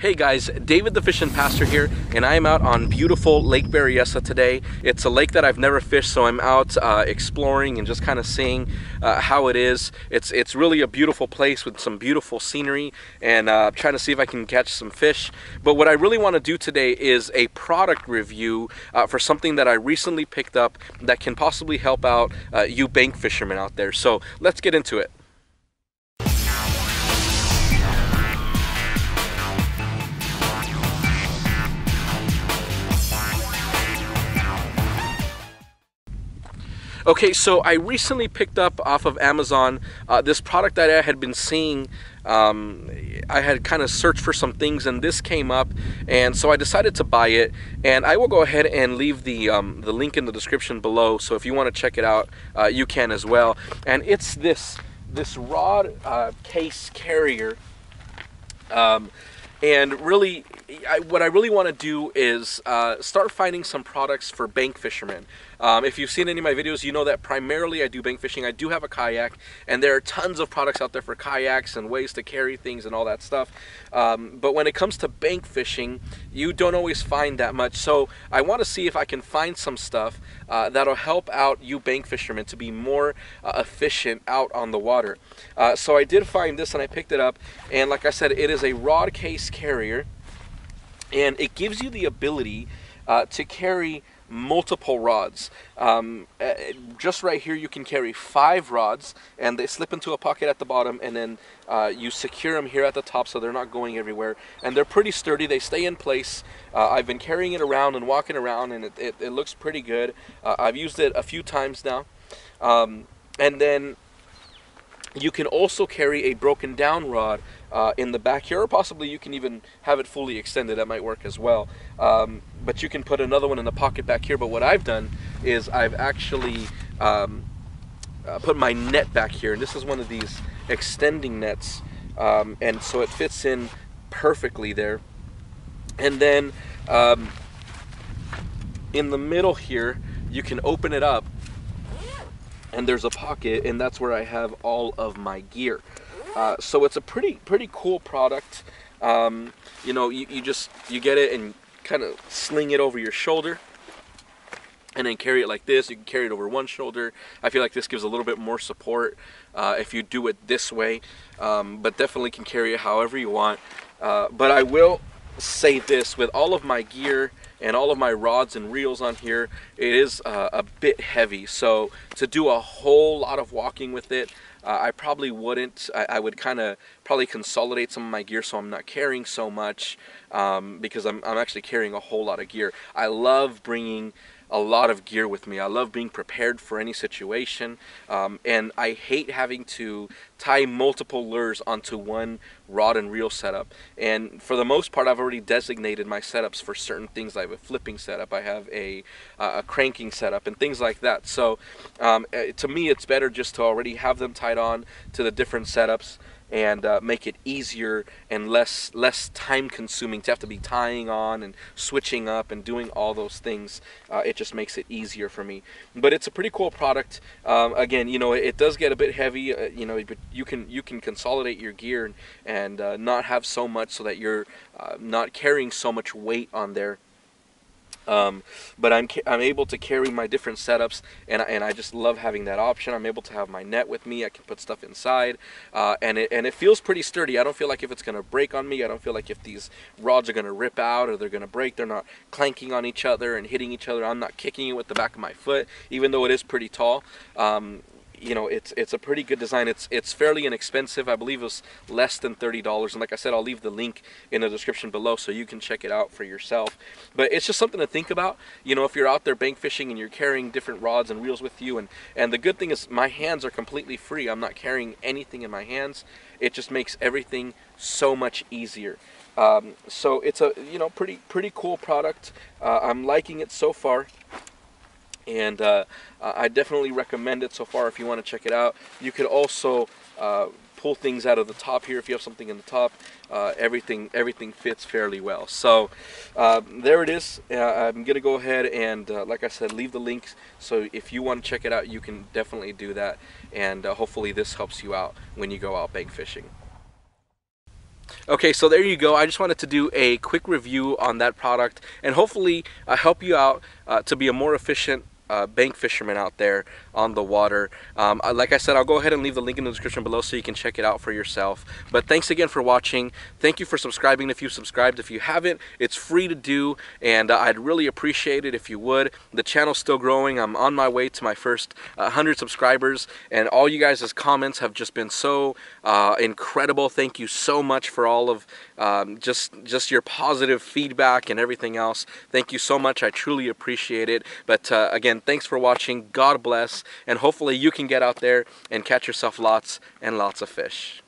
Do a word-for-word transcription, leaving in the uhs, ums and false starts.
Hey guys, David the Fishin' Pastor here, and I am out on beautiful Lake Berryessa today. It's a lake that I've never fished, so I'm out uh, exploring and just kind of seeing uh, how it is. It's it's really a beautiful place with some beautiful scenery, and uh, trying to see if I can catch some fish. But what I really want to do today is a product review uh, for something that I recently picked up that can possibly help out uh, you bank fishermen out there. So let's get into it. Okay, so I recently picked up off of Amazon uh, this product that I had been seeing. Um, I had kind of searched for some things and this came up, and so I decided to buy it, and I will go ahead and leave the, um, the link in the description below, so if you want to check it out, uh, you can as well. And it's this, this rod uh, case carrier. Um, And really, I, what I really want to do is uh, start finding some products for bank fishermen. Um, if you've seen any of my videos, you know that primarily I do bank fishing. I do have a kayak, and there are tons of products out there for kayaks and ways to carry things and all that stuff. Um, but when it comes to bank fishing, you don't always find that much. So I want to see if I can find some stuff uh, that'll help out you bank fishermen to be more uh, efficient out on the water. Uh, so I did find this, and I picked it up. And like I said, it is a rod case carrier, and it gives you the ability uh, to carry multiple rods. Um, just right here you can carry five rods, and they slip into a pocket at the bottom, and then uh, you secure them here at the top so they're not going everywhere, and they're pretty sturdy. They stay in place. uh, I've been carrying it around and walking around, and it, it, it looks pretty good. uh, I've used it a few times now. Um, and then you can also carry a broken down rod uh, in the back here, or possibly you can even have it fully extended. That might work as well. Um, but you can put another one in the pocket back here. But what I've done is I've actually um, uh, put my net back here, and this is one of these extending nets, um, and so it fits in perfectly there. And then um, in the middle here you can open it up, and there's a pocket, and that's where I have all of my gear. Uh, so it's a pretty pretty cool product. Um, you know, you, you just you get it and kind of sling it over your shoulder, and then carry it like this. You can carry it over one shoulder. I feel like this gives a little bit more support uh, if you do it this way, um, but definitely can carry it however you want. Uh, but I will say this, with all of my gear and all of my rods and reels on here, it is uh, a bit heavy, so to do a whole lot of walking with it, uh, I probably wouldn't. I, I would kind of probably consolidate some of my gear so I'm not carrying so much, um, because I'm, I'm actually carrying a whole lot of gear. I love bringing a lot of gear with me. I love being prepared for any situation, um, and I hate having to tie multiple lures onto one rod and reel setup. And for the most part, I've already designated my setups for certain things. I have a flipping setup, I have a, uh, a cranking setup, and things like that. So um, to me, it's better just to already have them tied on to the different setups, and uh, make it easier and less less time consuming to have to be tying on and switching up and doing all those things. Uh, it just makes it easier for me. But it's a pretty cool product. Um, again, you know, it, it does get a bit heavy. Uh, you know, but you can you can consolidate your gear and, and uh, not have so much, so that you're uh, not carrying so much weight on there. Um, but I'm, I'm able to carry my different setups, and I, and I just love having that option. I'm able to have my net with me. I can put stuff inside, uh, and, it, and it feels pretty sturdy. I don't feel like if it's going to break on me. I don't feel like if these rods are going to rip out or they're going to break. They're not clanking on each other and hitting each other. I'm not kicking it with the back of my foot, even though it is pretty tall. Um, you know, it's it's a pretty good design. It's it's fairly inexpensive. I believe it was less than thirty dollars. And like I said, I'll leave the link in the description below so you can check it out for yourself. But it's just something to think about. You know, if you're out there bank fishing and you're carrying different rods and reels with you, and, and the good thing is my hands are completely free. I'm not carrying anything in my hands. It just makes everything so much easier. Um, so it's a, you know, pretty, pretty cool product. Uh, I'm liking it so far. And uh, I definitely recommend it so far if you want to check it out. You could also uh, pull things out of the top here if you have something in the top. Uh, everything everything fits fairly well. So uh, there it is. Uh, I'm going to go ahead and, uh, like I said, leave the links. So if you want to check it out, you can definitely do that. And uh, hopefully this helps you out when you go out bank fishing. Okay, so there you go. I just wanted to do a quick review on that product and hopefully uh, help you out uh, to be a more efficient Uh, bank fishermen out there on the water. Um, like I said, I'll go ahead and leave the link in the description below so you can check it out for yourself. But thanks again for watching. Thank you for subscribing if you've subscribed. If you haven't, it's free to do, and uh, I'd really appreciate it if you would. The channel's still growing. I'm on my way to my first uh, one hundred subscribers, and all you guys' comments have just been so uh, incredible. Thank you so much for all of um, just just your positive feedback and everything else. Thank you so much. I truly appreciate it. But uh, again, thanks for watching. God bless, and hopefully you can get out there and catch yourself lots and lots of fish.